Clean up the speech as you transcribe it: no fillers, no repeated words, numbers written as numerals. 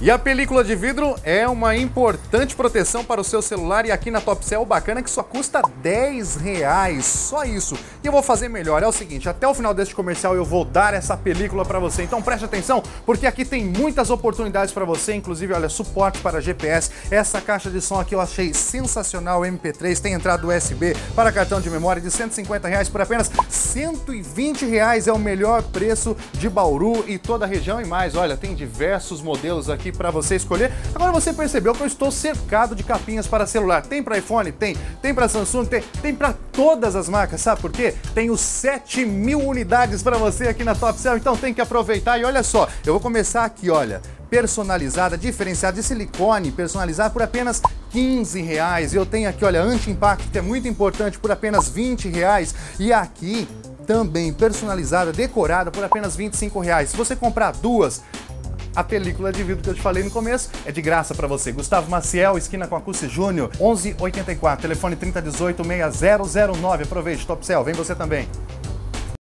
E a película de vidro é uma importante proteção para o seu celular, e aqui na Top Cell, bacana que só custa R$10, só isso. E eu vou fazer melhor, é o seguinte, até o final deste comercial eu vou dar essa película para você, então preste atenção, porque aqui tem muitas oportunidades para você, inclusive, olha, suporte para GPS, essa caixa de som aqui eu achei sensacional, MP3, tem entrada USB para cartão de memória de R$150 por apenas R$120, é o melhor preço de Bauru e toda a região e mais, olha, tem diversos modelos aqui para você escolher. Agora você percebeu que eu estou cercado de capinhas para celular. Tem para iPhone? Tem. Tem para Samsung? Tem. Tem para todas as marcas, sabe por quê? Tenho 7.000 unidades para você aqui na Top Cell, então tem que aproveitar. E olha só, eu vou começar aqui, olha, personalizada, diferenciada de silicone, personalizada por apenas R$15. Eu tenho aqui, olha, anti-impacto, que é muito importante, por apenas R$20. E aqui também personalizada, decorada, por apenas R$25. Se você comprar duas, a película de vidro que eu te falei no começo é de graça para você. Gustavo Maciel, esquina com a Cussi Júnior, 1184, telefone 3018-6009. Aproveite, Top Cell, vem você também.